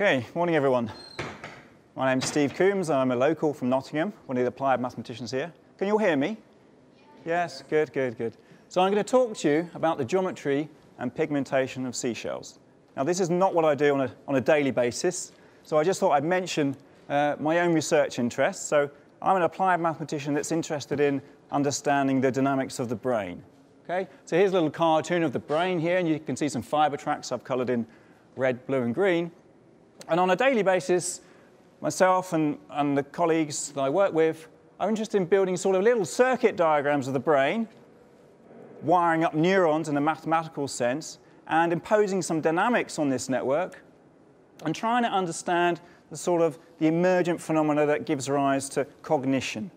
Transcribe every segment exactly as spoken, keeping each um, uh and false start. Okay, morning everyone. My name's Steve Coombes, and I'm a local from Nottingham, one of the applied mathematicians here. Can you all hear me? Yes, good, good, good. So I'm going to talk to you about the geometry and pigmentation of seashells. Now this is not what I do on a, on a daily basis, so I just thought I'd mention uh, my own research interests. So I'm an applied mathematician that's interested in understanding the dynamics of the brain. Okay, so here's a little cartoon of the brain here, and you can see some fiber tracks I've coloured in red, blue and green. And on a daily basis, myself and, and the colleagues that I work with are interested in building sort of little circuit diagrams of the brain, wiring up neurons in a mathematical sense, and imposing some dynamics on this network, and trying to understand the sort of the emergent phenomena that gives rise to cognition.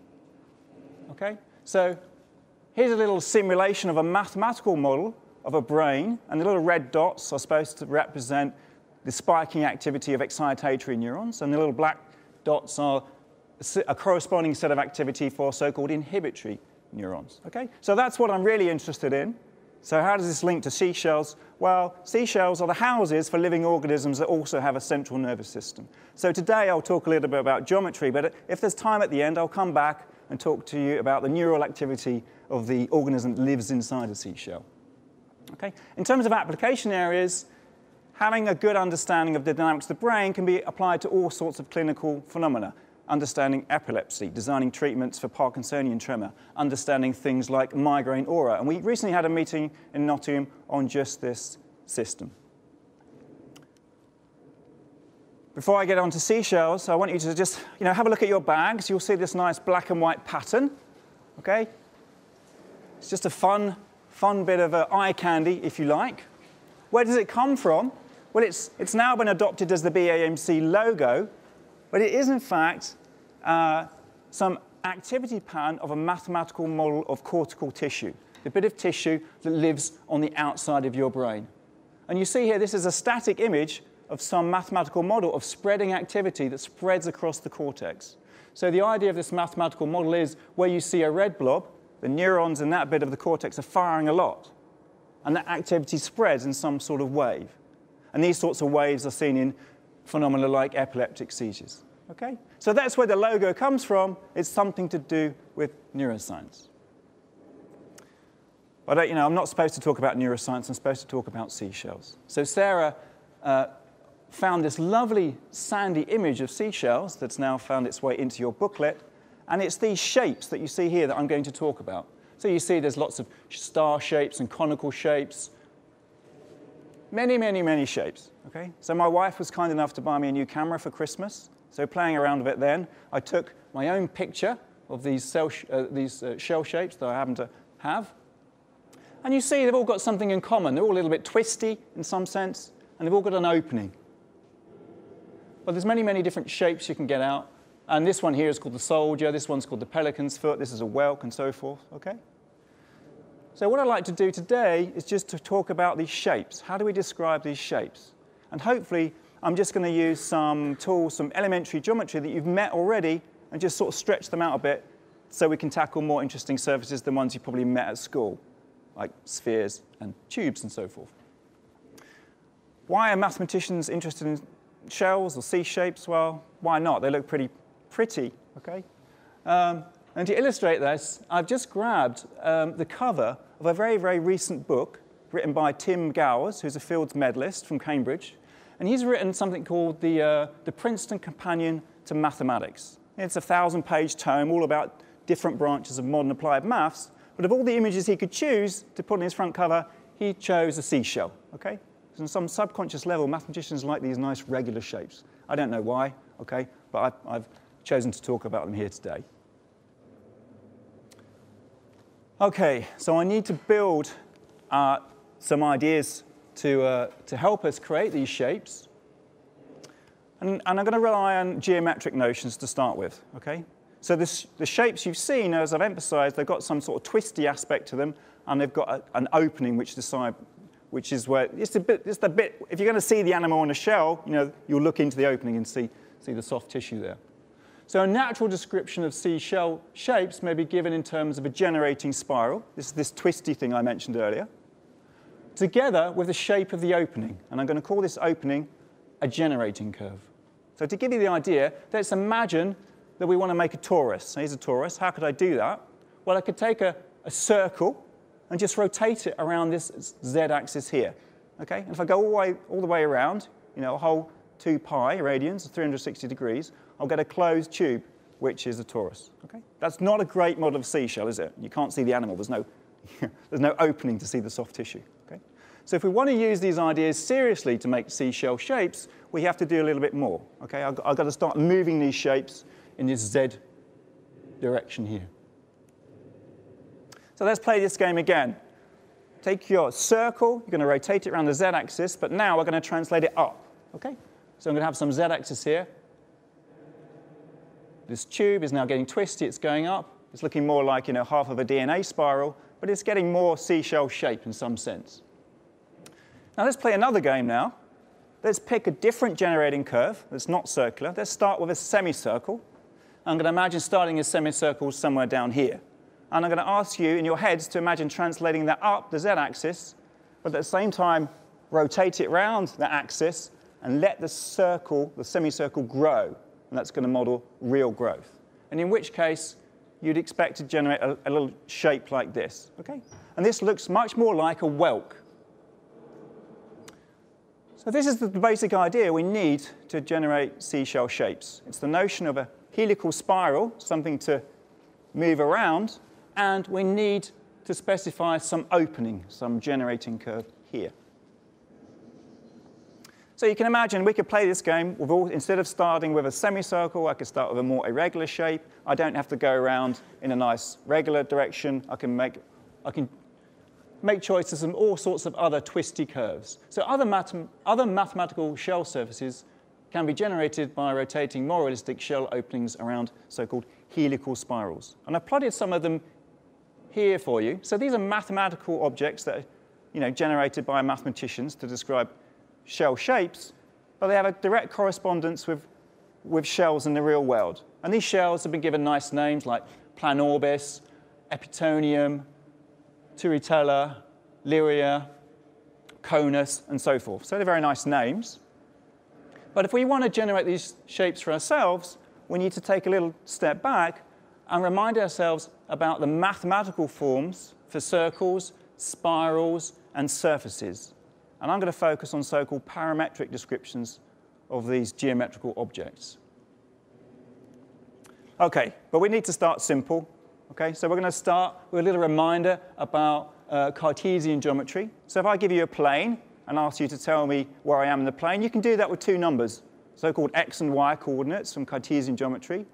Okay? So here's a little simulation of a mathematical model of a brain, and the little red dots are supposed to represent the spiking activity of excitatory neurons, and the little black dots are a corresponding set of activity for so-called inhibitory neurons. Okay? So that's what I'm really interested in. So how does this link to seashells? Well, seashells are the houses for living organisms that also have a central nervous system. So today I'll talk a little bit about geometry, but if there's time at the end, I'll come back and talk to you about the neural activity of the organism that lives inside a seashell. Okay? In terms of application areas, having a good understanding of the dynamics of the brain can be applied to all sorts of clinical phenomena. Understanding epilepsy, designing treatments for Parkinsonian tremor, understanding things like migraine aura. And we recently had a meeting in Nottingham on just this system. Before I get on to seashells, I want you to just you know, have a look at your bags. You'll see this nice black and white pattern. Okay? It's just a fun, fun bit of uh, eye candy, if you like. Where does it come from? Well, it's, it's now been adopted as the B A M C logo, but it is, in fact, uh, some activity pattern of a mathematical model of cortical tissue, the bit of tissue that lives on the outside of your brain. And you see here, this is a static image of some mathematical model of spreading activity that spreads across the cortex. So the idea of this mathematical model is where you see a red blob, the neurons in that bit of the cortex are firing a lot, and that activity spreads in some sort of wave. And these sorts of waves are seen in phenomena like epileptic seizures. Okay? So that's where the logo comes from. It's something to do with neuroscience. I don't, you know, I'm not supposed to talk about neuroscience. I'm supposed to talk about seashells. So Sarah uh, found this lovely sandy image of seashells that's now found its way into your booklet. And it's these shapes that you see here that I'm going to talk about. So you see there's lots of star shapes and conical shapes. Many, many, many shapes, okay? So my wife was kind enough to buy me a new camera for Christmas. So playing around with it then, I took my own picture of these, cell sh uh, these uh, shell shapes that I happen to have. And you see they've all got something in common. They're all a little bit twisty in some sense, and they've all got an opening. But there's many, many different shapes you can get out. And this one here is called the soldier. This one's called the pelican's foot. This is a whelk and so forth, okay? So what I'd like to do today is just to talk about these shapes. How do we describe these shapes? And hopefully, I'm just going to use some tools, some elementary geometry that you've met already, and just sort of stretch them out a bit so we can tackle more interesting surfaces than ones you probably met at school, like spheres and tubes and so forth. Why are mathematicians interested in shells or sea shapes? Well, why not? They look pretty pretty, okay? Um, And to illustrate this, I've just grabbed um, the cover of a very, very recent book written by Tim Gowers, who's a Fields Medalist from Cambridge. And he's written something called the, uh, the Princeton Companion to Mathematics. It's a thousand-page tome all about different branches of modern applied maths. But of all the images he could choose to put on his front cover, he chose a seashell. Okay? So on some subconscious level, mathematicians like these nice regular shapes. I don't know why, okay? But I, I've chosen to talk about them here today. Okay, so I need to build uh, some ideas to, uh, to help us create these shapes. And, and I'm going to rely on geometric notions to start with, okay? So this, the shapes you've seen, as I've emphasized, they've got some sort of twisty aspect to them, and they've got a, an opening which decide, which is where, it's the bit, it's the bit, if you're going to see the animal in a shell, you know, you'll look into the opening and see, see the soft tissue there. So a natural description of seashell shapes may be given in terms of a generating spiral. This is this twisty thing I mentioned earlier, together with the shape of the opening. And I'm going to call this opening a generating curve. So to give you the idea, let's imagine that we want to make a torus. So here's a torus. How could I do that? Well, I could take a, a circle and just rotate it around this z-axis here. Okay? And if I go all the way, all the way around, you know, a whole two pi radians, three hundred sixty degrees, I'll get a closed tube, which is a torus. Okay? That's not a great model of seashell, is it? You can't see the animal. There's no, there's no opening to see the soft tissue. Okay? So if we want to use these ideas seriously to make seashell shapes, we have to do a little bit more. Okay? I've, I've got to start moving these shapes in this Z direction here. So let's play this game again. Take your circle, you're going to rotate it around the z-axis, but now we're going to translate it up. Okay? So I'm going to have some z-axis here. This tube is now getting twisty, it's going up. It's looking more like, you know, half of a D N A spiral, but it's getting more seashell shape in some sense. Now let's play another game now. Let's pick a different generating curve that's not circular. Let's start with a semicircle. I'm going to imagine starting a semicircle somewhere down here. And I'm going to ask you in your heads to imagine translating that up the z-axis, but at the same time rotate it round the axis and let the circle, the semicircle, grow. And that's going to model real growth. And in which case, you'd expect to generate a, a little shape like this. Okay? And this looks much more like a whelk. So this is the basic idea we need to generate seashell shapes. It's the notion of a helical spiral, something to move around, and we need to specify some opening, some generating curve here. So you can imagine we could play this game with all, instead of starting with a semicircle, I could start with a more irregular shape. I don't have to go around in a nice regular direction. I can make, I can make choices from all sorts of other twisty curves. So other, math other mathematical shell surfaces can be generated by rotating more realistic shell openings around so-called helical spirals. And I plotted some of them here for you. So these are mathematical objects that are, you know, generated by mathematicians to describe shell shapes, but they have a direct correspondence with, with shells in the real world. And these shells have been given nice names like Planorbis, Epitonium, Turritella, Lyria, Conus, and so forth. So they're very nice names. But if we want to generate these shapes for ourselves, we need to take a little step back and remind ourselves about the mathematical forms for circles, spirals, and surfaces. And I'm going to focus on so-called parametric descriptions of these geometrical objects. OK, but we need to start simple. Okay, so we're going to start with a little reminder about uh, Cartesian geometry. So if I give you a plane and ask you to tell me where I am in the plane, you can do that with two numbers, so-called x and y coordinates from Cartesian geometry.